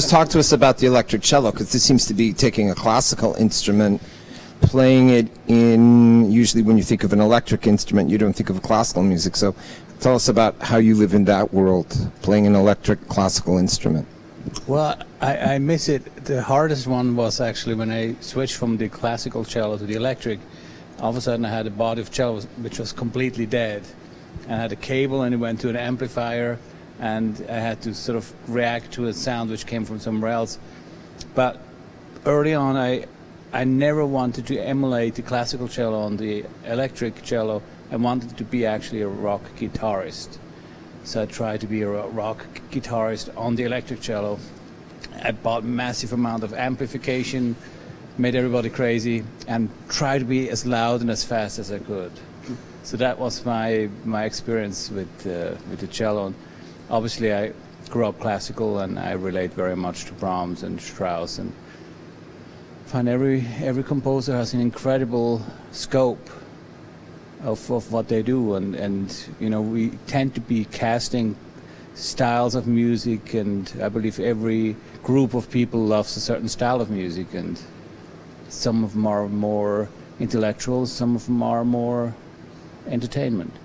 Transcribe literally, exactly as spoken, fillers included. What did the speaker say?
Marcus, talk to us about the electric cello, because this seems to be taking a classical instrument, playing it in, usually when you think of an electric instrument, you don't think of classical music. So tell us about how you live in that world, playing an electric classical instrument. Well, I, I miss it. The hardest one was actually when I switched from the classical cello to the electric. All of a sudden I had a body of cello which was completely dead. I had a cable and it went to an amplifier, and I had to sort of react to a sound which came from somewhere else. But early on I I never wanted to emulate the classical cello on the electric cello. I wanted to be actually a rock guitarist. So I tried to be a rock guitarist on the electric cello. I bought massive amount of amplification, made everybody crazy, and tried to be as loud and as fast as I could. So that was my my experience with uh, with the cello. Obviously, I grew up classical, and I relate very much to Brahms and Strauss, and find every every composer has an incredible scope of, of what they do, and and you know, we tend to be casting styles of music, and I believe every group of people loves a certain style of music, and some of them are more intellectual, some of them are more entertainment.